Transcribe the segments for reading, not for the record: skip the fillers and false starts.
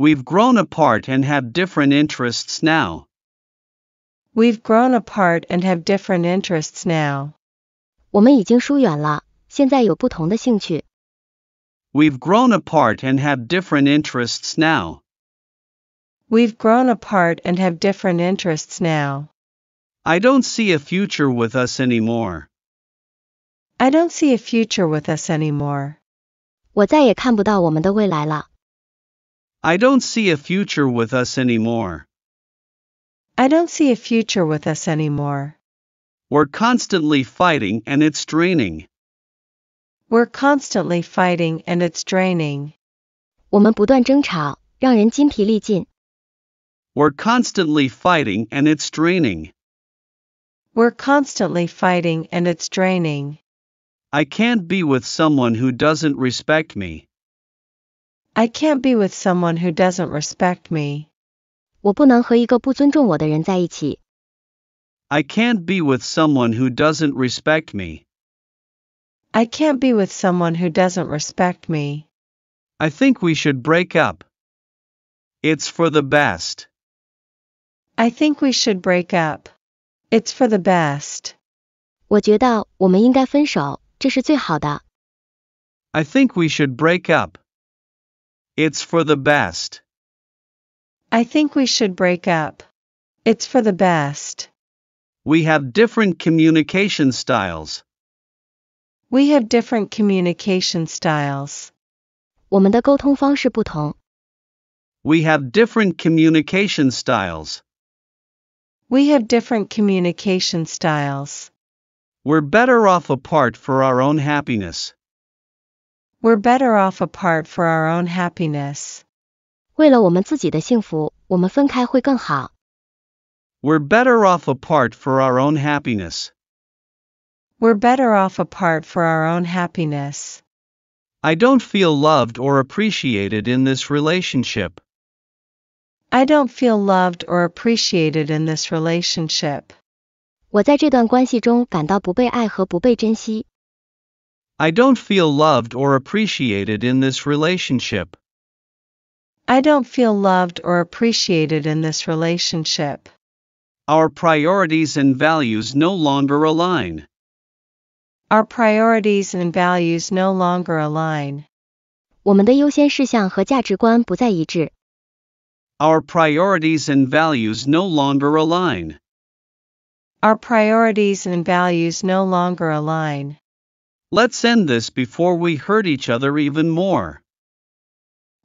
We've grown apart and have different interests now. We've grown apart and have different interests now. 我们已经疏远了，现在有不同的兴趣。 We've grown apart and have different interests now. We've grown apart and have different interests now. I don't see a future with us anymore. I don't see a future with us anymore. 我再也看不到我们的未来了。 I don't see a future with us anymore. I don't see a future with us anymore. We're constantly fighting and it's draining. We're constantly fighting and it's draining. 我们不断争吵，让人筋疲力尽。 We're constantly fighting and it's draining. We're constantly fighting and it's draining. I can't be with someone who doesn't respect me. I can't be with someone who doesn't respect me. 我不能和一个不尊重我的人在一起。 I can't be with someone who doesn't respect me. I can't be with someone who doesn't respect me. I think we should break up. It's for the best. I think we should break up. It's for the best. 我觉得我们应该分手，这是最好的。 I think we should break up. It's for the best. I think we should break up. It's for the best. We have different communication styles. We have different communication styles. 我们的沟通方式不同。 We have different communication styles. We have different communication styles. We're better off apart for our own happiness. We're better off apart for our own happiness. 为了我们自己的幸福，我们分开会更好。 We're better off apart for our own happiness. We're better off apart for our own happiness. I don't feel loved or appreciated in this relationship. I don't feel loved or appreciated in this relationship. 我在这段关系中感到不被爱和不被珍惜。 I don't feel loved or appreciated in this relationship. I don't feel loved or appreciated in this relationship. Our priorities and values no longer align. Our priorities and values no longer align. 我们的优先事项和价值观不再一致。 Our priorities and values no longer align. Our priorities and values no longer align. Let's end this before we hurt each other even more.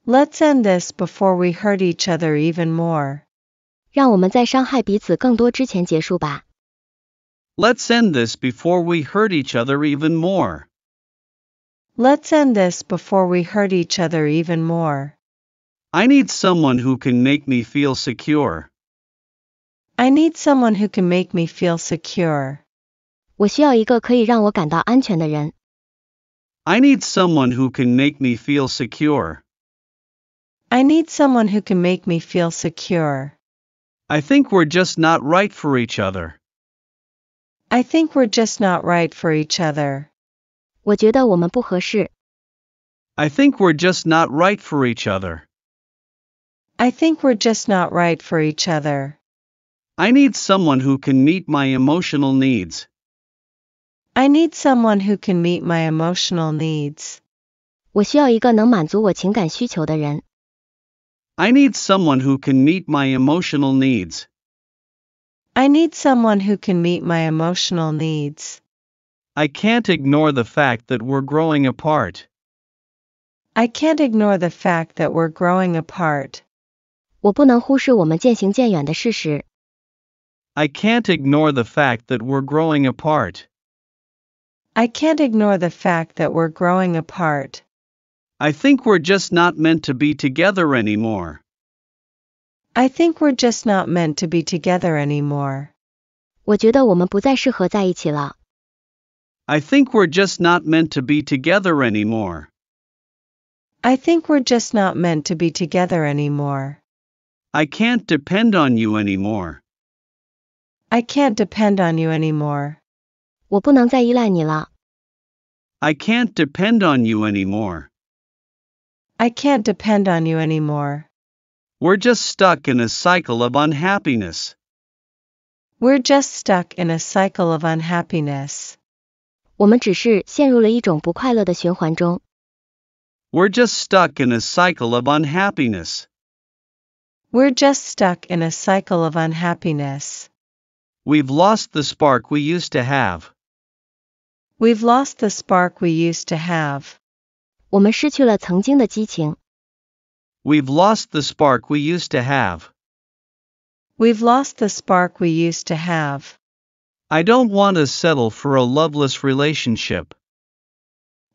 Let's end this before we hurt each other even more. 让我们在伤害彼此更多之前结束吧。 Let's end this before we hurt each other even more. Let's end this before we hurt each other even more. I need someone who can make me feel secure. I need someone who can make me feel secure. 我需要一个可以让我感到安全的人。 I need someone who can make me feel secure. I need someone who can make me feel secure. I think we're just not right for each other. I think we're just not right for each other. 我觉得我们不合适。 I think we're just not right for each other. I think we're just not right for each other. I need someone who can meet my emotional needs. I need someone who can meet my emotional needs. 我需要一个能满足我情感需求的人。 I need someone who can meet my emotional needs. I need someone who can meet my emotional needs. I can't ignore the fact that we're growing apart. I can't ignore the fact that we're growing apart. 我不能忽视我们渐行渐远的事实。 I can't ignore the fact that we're growing apart. I can't ignore the fact that we're growing apart. I think we're just not meant to be together anymore. I think we're just not meant to be together anymore. 我觉得我们不再适合在一起了。 I think we're just not meant to be together anymore. I think we're just not meant to be together anymore. I can't depend on you anymore. I can't depend on you anymore. 我不能再依赖你了。 I can't depend on you anymore. I can't depend on you anymore. We're just stuck in a cycle of unhappiness. We're just stuck in a cycle of unhappiness. 我们只是陷入了一种不快乐的循环中。 We're just stuck in a cycle of unhappiness. We're just stuck in a cycle of unhappiness. We've lost the spark we used to have. We've lost the spark we used to have. 我们失去了曾经的激情。 We've lost the spark we used to have. We've lost the spark we used to have. I don't want to settle for a loveless relationship.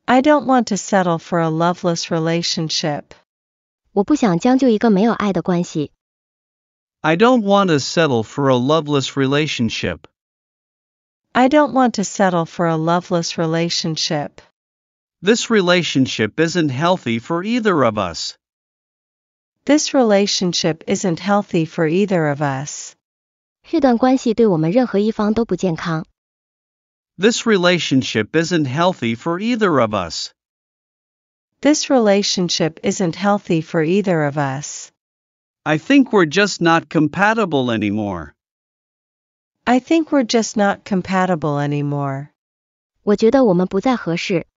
I don't want to settle for a loveless relationship. 我不想将就一个没有爱的关系。 I don't want to settle for a loveless relationship. I don't want to settle for a loveless relationship. This relationship isn't healthy for either of us. This relationship isn't healthy for either of us. 这段关系对我们任何一方都不健康。 This relationship isn't healthy for either of us. This relationship isn't healthy for either of us. I think we're just not compatible anymore. I think we're just not compatible anymore. 我觉得我们不再合适。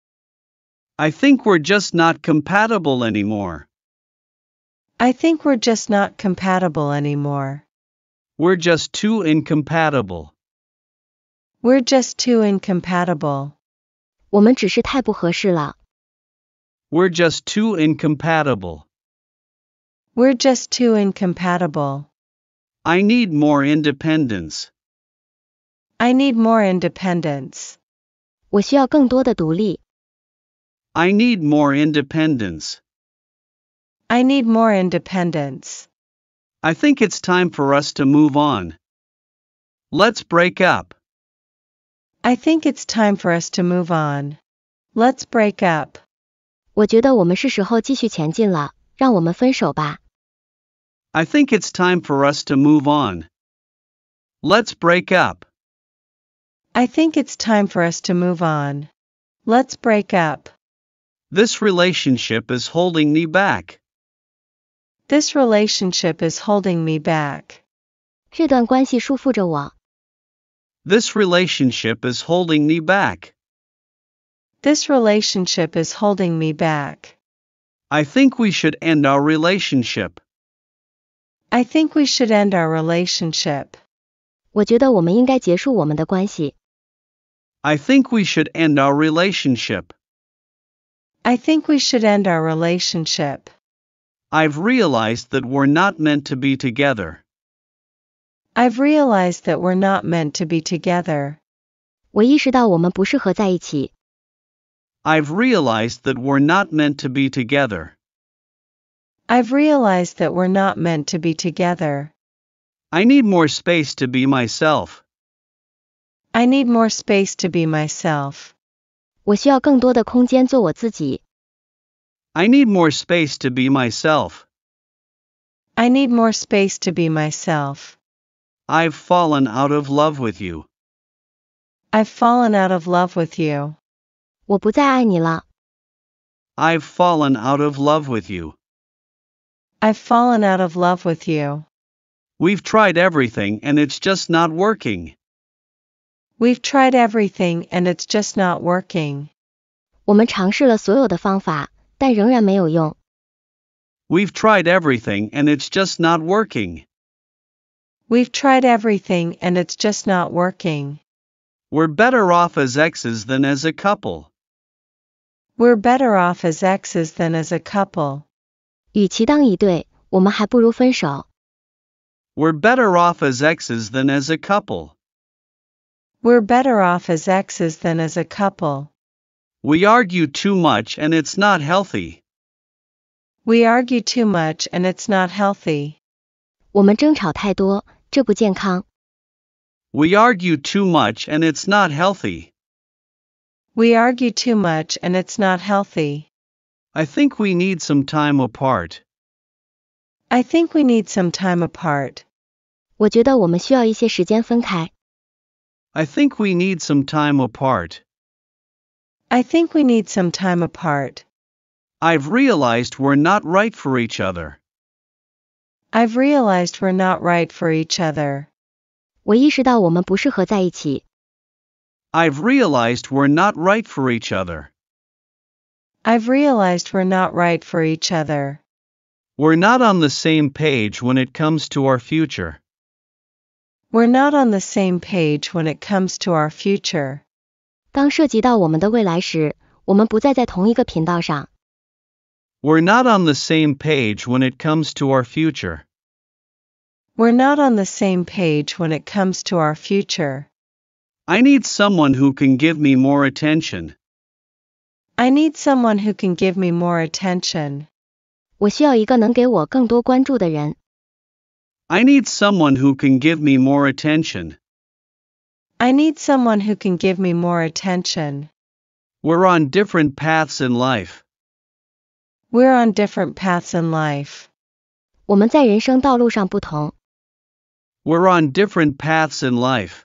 I think we're just not compatible anymore. I think we're just not compatible anymore. We're just too incompatible. We're just too incompatible. 我们只是太不合适了。 We're just too incompatible. We're just too incompatible. I need more independence. I need more independence. 我需要更多的独立。 I need more independence. I need more independence. I think it's time for us to move on. Let's break up. I think it's time for us to move on. Let's break up. 我觉得我们是时候继续前进了，让我们分手吧。 I think it's time for us to move on. Let's break up. I think it's time for us to move on. Let's break up. This relationship is holding me back. This relationship is holding me back. 这段关系束缚着我。 This relationship is holding me back. This relationship is holding me back. I think we should end our relationship. I think we should end our relationship. 我觉得我们应该结束我们的关系。 I think we should end our relationship. I think we should end our relationship. I've realized that we're not meant to be together. I've realized that we're not meant to be together. 我意识到我们不适合在一起。 I've realized that we're not meant to be together. I've realized that we're not meant to be together. I need more space to be myself. I need more space to be myself. 我需要更多的空间做我自己。 I need more space to be myself. I need more space to be myself. I've fallen out of love with you. I've fallen out of love with you. 我不再爱你了。 I've fallen out of love with you. I've fallen out of love with you. We've tried everything and it's just not working. We've tried everything and it's just not working. 我们尝试了所有的方法。 但仍然没有用。 We've tried everything and it's just not working. We've tried everything and it's just not working. We're better off as exes than as a couple. We're better off as exes than as a couple. 与其当一对，我们还不如分手。 We're better off as exes than as a couple. We're better off as exes than as a couple. We argue too much and it's not healthy. We argue too much and it's not healthy. 我们争吵太多，这不健康。 We argue too much and it's not healthy. We argue too much and it's not healthy. I think we need some time apart. I think we need some time apart. 我觉得我们需要一些时间分开。 I think we need some time apart. I think we need some time apart. I've realized we're not right for each other. I've realized we're not right for each other. 我意识到我们不适合在一起。 I've realized we're not right for each other. I've realized we're not right for each other. We're not on the same page when it comes to our future. We're not on the same page when it comes to our future. 当涉及到我们的未来时，我们不再在同一个频道上。 We're not on the same page when it comes to our future. We're not on the same page when it comes to our future. I need someone who can give me more attention. I need someone who can give me more attention. 我需要一个能给我更多关注的人。 I need someone who can give me more attention. I need someone who can give me more attention. We're on different paths in life. We're on different paths in life. 我们在人生道路上不同。 We're on different paths in life.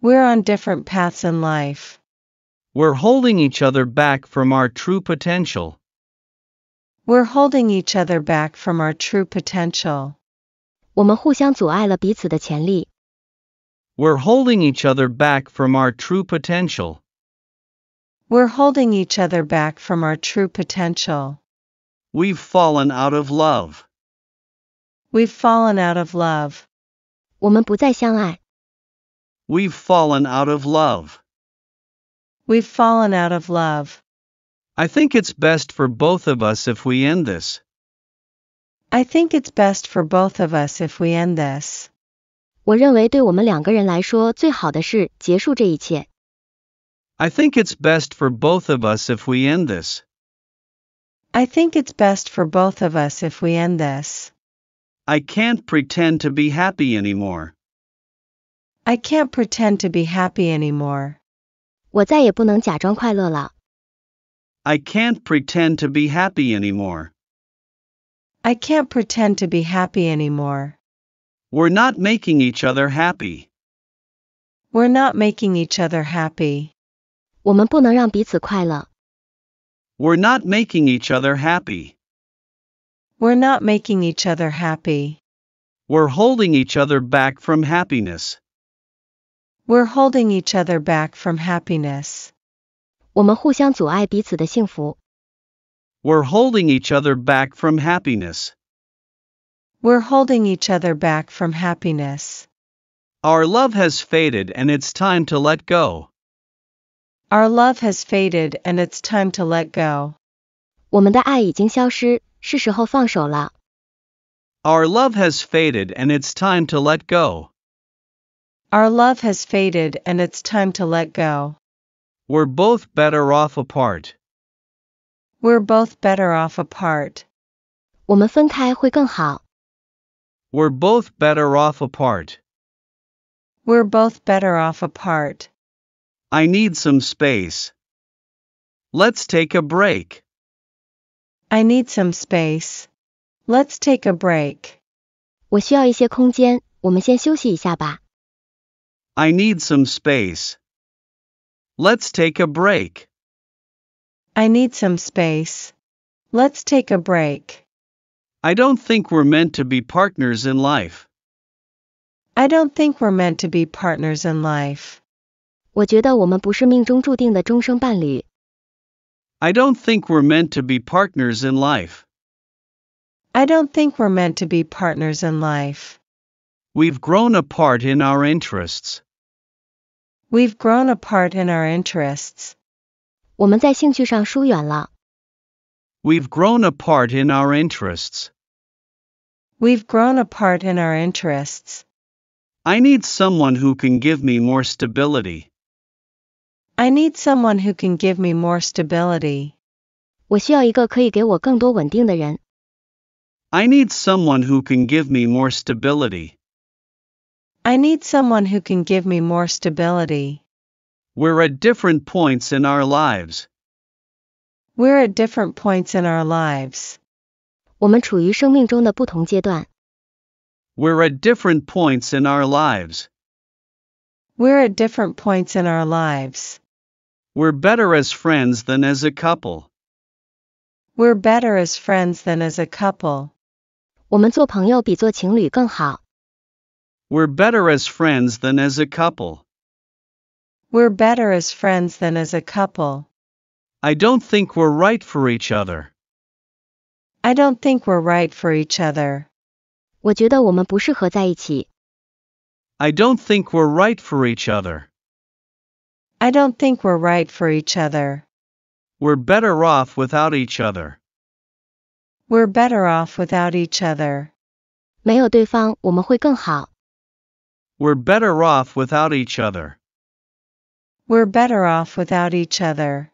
We're on different paths in life. We're holding each other back from our true potential. We're holding each other back from our true potential. 我们互相阻碍了彼此的潜力。 We're holding each other back from our true potential. We're holding each other back from our true potential. We've fallen out of love. We've fallen out of love. 我们不再相爱。 We've fallen out of love. We've fallen out of love. I think it's best for both of us if we end this. I think it's best for both of us if we end this. 我认为对我们两个人来说，最好的是结束这一切。 I think it's best for both of us if we end this. I think it's best for both of us if we end this. I can't pretend to be happy anymore. I can't pretend to be happy anymore. 我再也不能假装快乐了。 I can't pretend to be happy anymore. I can't pretend to be happy anymore. We're not making each other happy. We're not making each other happy. 我们不能让彼此快乐。 We're not making each other happy. We're not making each other happy. We're holding each other back from happiness. We're holding each other back from happiness. 我们互相阻碍彼此的幸福。 We're holding each other back from happiness. We're holding each other back from happiness. Our love has faded and it's time to let go. Our love has faded and it's time to let go. 我们的爱已经消失，是时候放手了。 Our love has faded and it's time to let go. Our love has faded and it's time to let go. We're both better off apart. We're both better off apart. 我们分开会更好。 We're both better off apart. We're both better off apart. I need some space. Let's take a break. I need some space. Let's take a break. 我需要一些空间，我们先休息一下吧。 I need some space. Let's take a break. I need some space. Let's take a break. I don't think we're meant to be partners in life. I don't think we're meant to be partners in life. 我觉得我们不是命中注定的终生伴侣。 I don't think we're meant to be partners in life. I don't think we're meant to be partners in life. We've grown apart in our interests. We've grown apart in our interests. 我们在兴趣上疏远了。 We've grown apart in our interests. We've grown apart in our interests. I need someone who can give me more stability. I need someone who can give me more stability. 我需要一个可以给我更多稳定的人。 I need someone who can give me more stability. I need someone who can give me more stability. We're at different points in our lives. We're at different points in our lives. 我们处于生命中的不同阶段。 We're at different points in our lives. We're at different points in our lives. We're better as friends than as a couple. We're better as friends than as a couple. 我们做朋友比做情侣更好。We're better as friends than as a couple. We're better as friends than as a couple. I don't think we're right for each other. I don't think we're right for each other. 我觉得我们不适合在一起。I don't think we're right for each other. I don't think we're right for each other. We're better off without each other. We're better off without each other. 没有对方，我们会更好。We're better off without each other. We're better off without each other.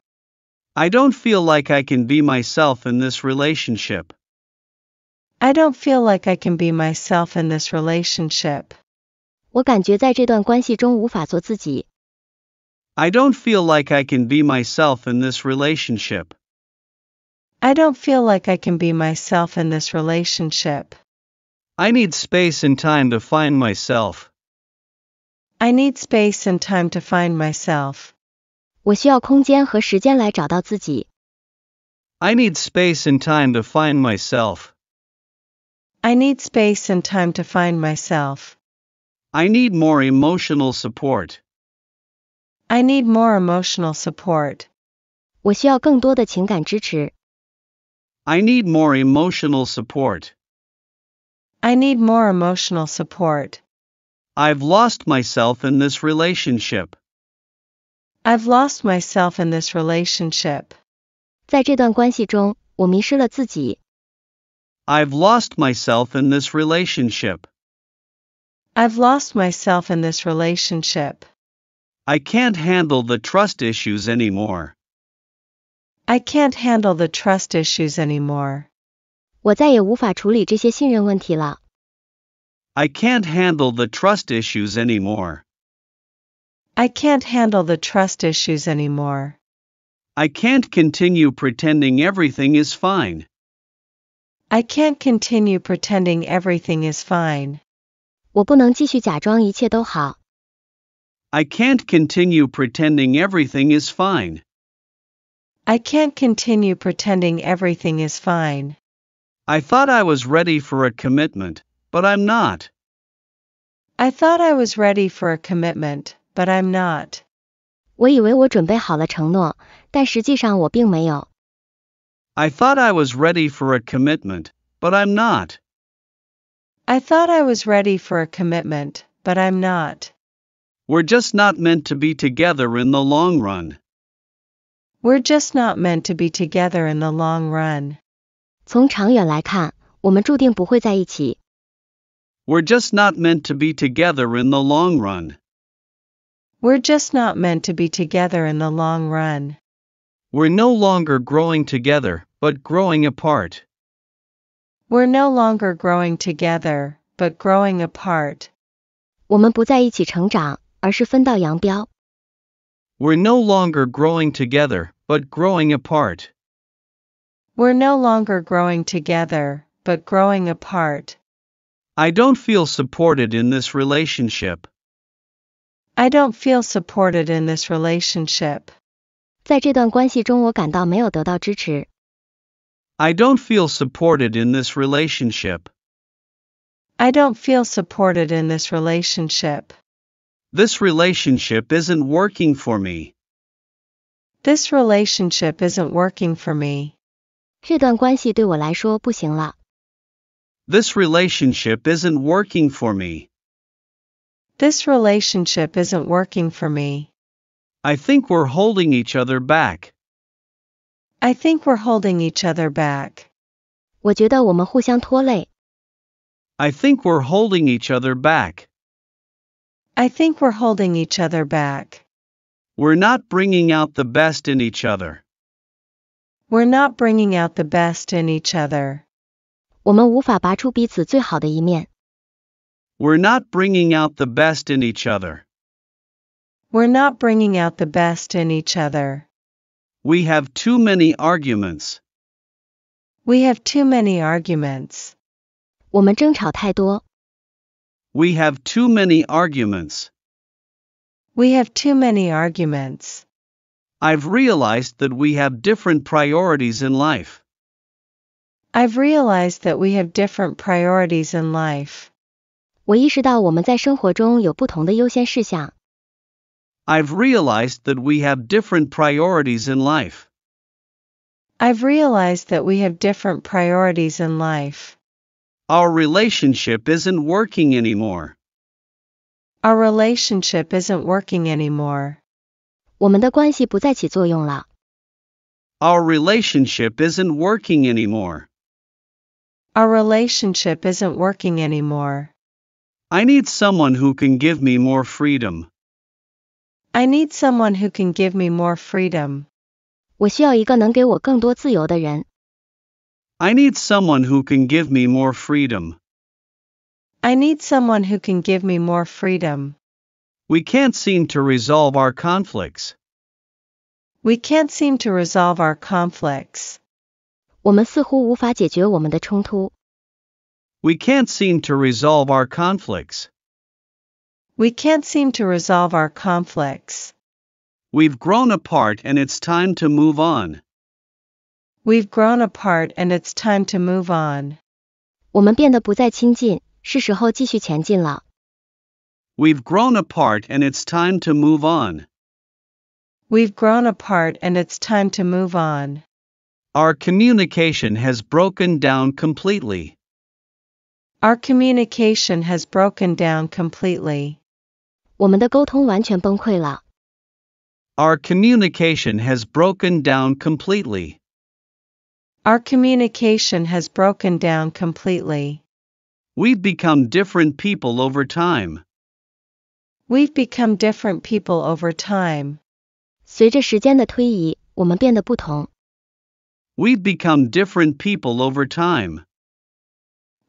I don't feel like I can be myself in this relationship. I don't feel like I can be myself in this relationship. 我感觉在这段关系中无法做自己。I don't feel like I can be myself in this relationship. I don't feel like I can be myself in this relationship. I need space and time to find myself. I need space and time to find myself. 我需要空间和时间来找到自己。I need space and time to find myself. I need space and time to find myself. I need more emotional support. I need more emotional support. 我需要更多的情感支持。I need more emotional support. I need more emotional support. I've lost myself in this relationship. I've lost myself in this relationship. 在这段关系中，我迷失了自己。I've lost myself in this relationship. I've lost myself in this relationship. I can't handle the trust issues anymore. I can't handle the trust issues anymore. 我再也无法处理这些信任问题了。I can't handle the trust issues anymore. I can't handle the trust issues anymore. I can't continue pretending everything is fine. I can't continue pretending everything is fine. 我不能继续假装一切都好。I can't continue pretending everything is fine. I can't continue pretending everything is fine. I thought I was ready for a commitment, but I'm not. I thought I was ready for a commitment, but I'm not. 我以为我准备好了承诺，但实际上我并没有。I thought I was ready for a commitment, but I'm not. I thought I was ready for a commitment, but I'm not. We're just not meant to be together in the long run. We're just not meant to be together in the long run. 从长远来看，我们注定不会在一起。We're just not meant to be together in the long run. We're just not meant to be together in the long run. We're no longer growing together, but growing apart. We're no longer growing together, but growing apart. 我们不在一起成长。而是分道扬镳。We're no longer growing together, but growing apart. We're no longer growing together, but growing apart. I don't feel supported in this relationship. I don't feel supported in this relationship. 在这段关系中，我感到没有得到支持。I don't feel supported in this relationship. I don't feel supported in this relationship. This relationship isn't working for me. This relationship isn't working for me. 这段关系对我来说不行了。This relationship isn't working for me. This relationship isn't working for me. I think we're holding each other back. I think we're holding each other back. 我觉得我们互相拖累。I think we're holding each other back. I think we're holding each other back. We're not bringing out the best in each other. We're not bringing out the best in each other. 我们无法拔出彼此最好的一面。We're not bringing out the best in each other. We're not bringing out the best in each other. We have too many arguments. We have too many arguments. 我们争吵太多。We have too many arguments. We have too many arguments. I've realized that we have different priorities in life. I've realized that we have different priorities in life. 我意识到我们在生活中有不同的优先事项。I've realized that we have different priorities in life. I've realized that we have different priorities in life. Our relationship isn't working anymore. Our relationship isn't working anymore. 我们的关系不再起作用了。Our relationship isn't working anymore. Our relationship isn't working anymore. I need someone who can give me more freedom. I need someone who can give me more freedom. 我需要一个能给我更多自由的人。I need someone who can give me more freedom. I need someone who can give me more freedom. We can't seem to resolve our conflicts. We can't seem to resolve our conflicts. 我们似乎无法解决我们的冲突。We can't seem to resolve our conflicts. We can't seem to resolve our conflicts. We've grown apart and it's time to move on. We've grown apart and it's time to move on. 我们变得不再亲近，是时候继续前进了。We've grown apart and it's time to move on. We've grown apart and it's time to move on. Our communication has broken down completely. Our communication has broken down completely. 我们的沟通完全崩溃了。Our communication has broken down completely. Our communication has broken down completely. We've become different people over time. We've become different people over time. 随着时间的推移，我们变得不同。We've become different people over time.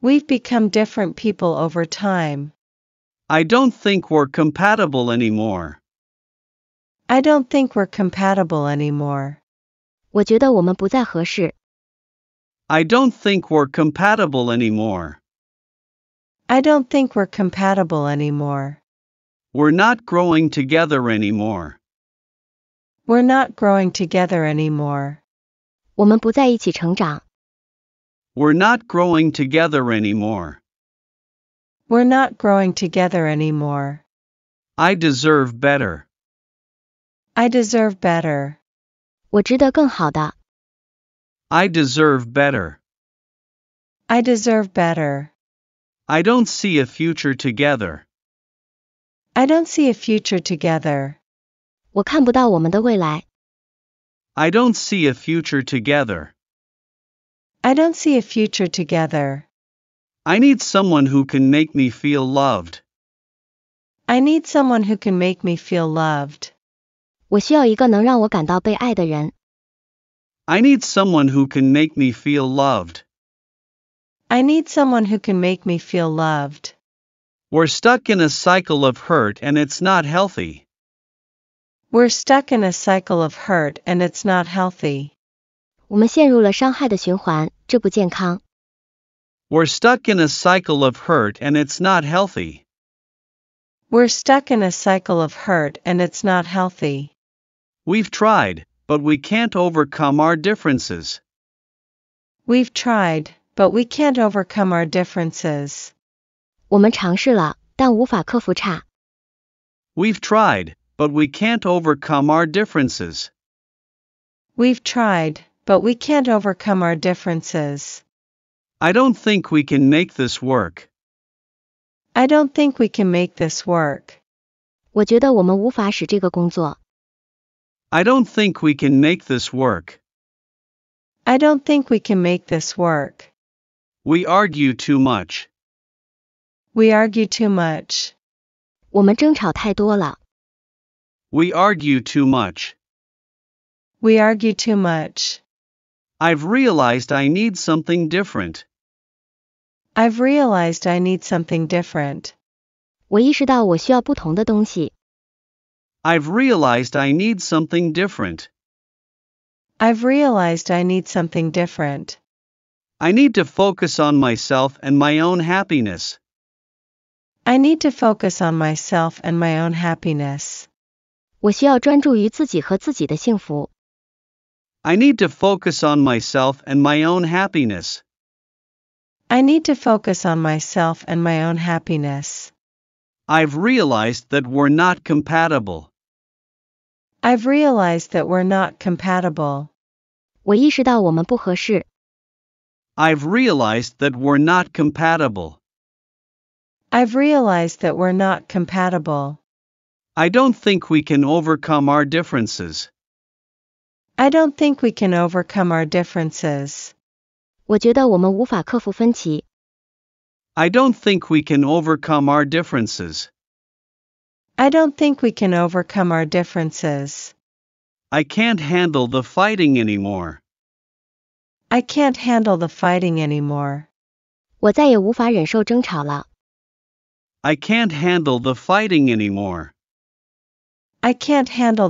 We've become different people over time. I don't think we're compatible anymore. I don't think we're compatible anymore. 我觉得我们不再合适。I don't think we're compatible anymore. I don't think we're compatible anymore. We're not growing together anymore. We're not growing together anymore. 我们不在一起成长。We're not growing together anymore. We're not growing together anymore. I deserve better. I deserve better. 我值得更好的。I deserve better. I deserve better. I don't see a future together. I don't see a future together. 我看不到我们的未来。I don't see a future together. I don't see a future together. I need someone who can make me feel loved. I need someone who can make me feel loved. 我需要一个能让我感到被爱的人。I need someone who can make me feel loved. I need someone who can make me feel loved. We're stuck in a cycle of hurt and it's not healthy. We're stuck in a cycle of hurt and it's not healthy. 我们陷入了伤害的循环，这不健康。We're stuck in a cycle of hurt and it's not healthy. We're stuck in a cycle of hurt and it's not healthy. We've tried, but we can't overcome our differences. We've tried, but we can't overcome our differences. 我们尝试了，但无法克服差。We've tried, but we can't overcome our differences. We've tried, but we can't overcome our differences. I don't think we can make this work. I don't think we can make this work. 我觉得我们无法使这个工作。I don't think we can make this work. I don't think we can make this work. We argue too much. We argue too much. 我们争吵太多了。We argue too much. We argue too much. I've realized I need something different. I've realized I need something different. 我意识到我需要不同的东西。I've realized I need something different. I've realized I need something different. I need to focus on myself and my own happiness. I need to focus on myself and my own happiness. 我需要专注于自己和自己的幸福。I need to focus on myself and my own happiness. I need to focus on myself and my own happiness. I've realized that we're not compatible. 我意识到我们不合适。 I've realized that we're not compatible. I don't think we can overcome our differences. 我觉得我们无法克服分歧。 I don't think we can overcome our differences. I can't handle the fighting anymore. 我再也无法忍受争吵了。 I can't handle the fighting anymore. I can't handle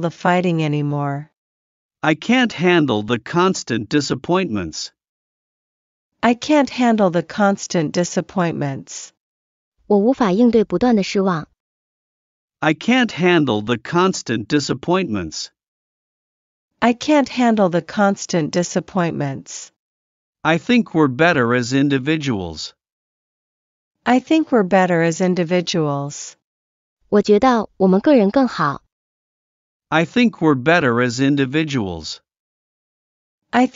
the constant disappointments. I can't handle the constant disappointments. I think we're better as individuals. 我觉得我们个人更好。 I think we're better as individuals. I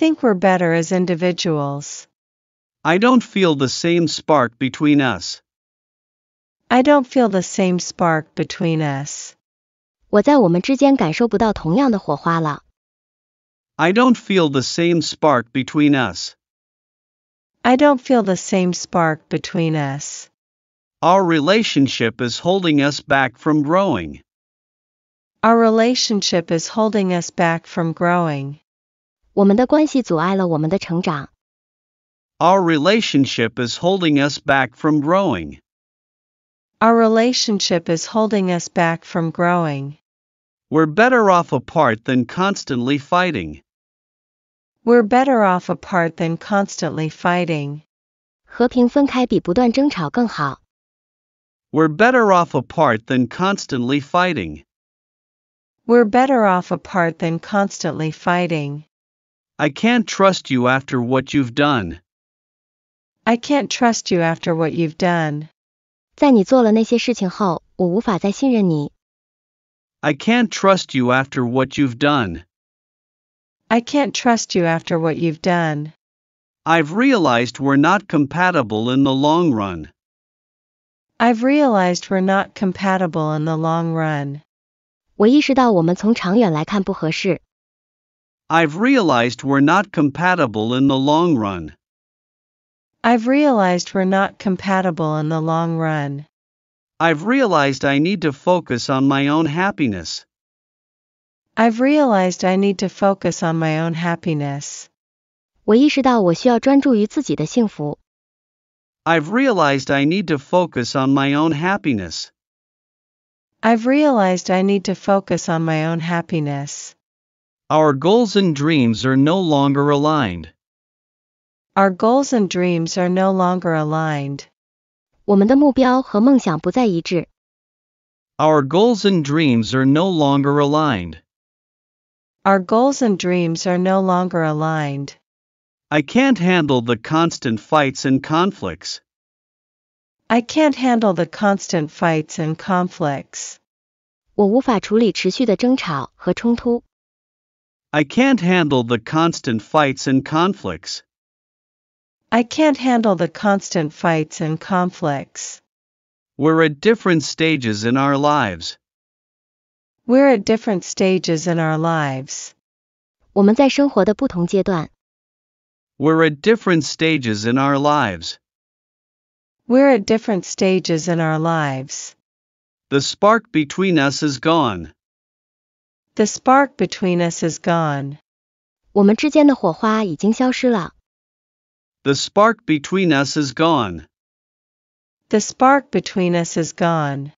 don't feel the same spark between us. I don't feel the same spark between us. Our relationship is holding us back from growing. Our relationship is holding us back from growing. We're better off apart than constantly fighting. 和平分开比不断争吵更好。 We're better off apart than constantly fighting. I can't trust you after what you've done. 在你做了那些事情后，我无法再信任你。 I can't trust you after what you've done. I've realized we're not compatible in the long run. I've realized we're not compatible in the long run. I've realized I need to focus on my own happiness. I've realized I need to focus on my own happiness. Our goals and dreams are no longer aligned. Our goals and dreams are no longer aligned. I can't handle the constant fights and conflicts. I can't handle the constant fights and conflicts. We're at different stages in our lives. The spark between us is gone. The spark between us is gone.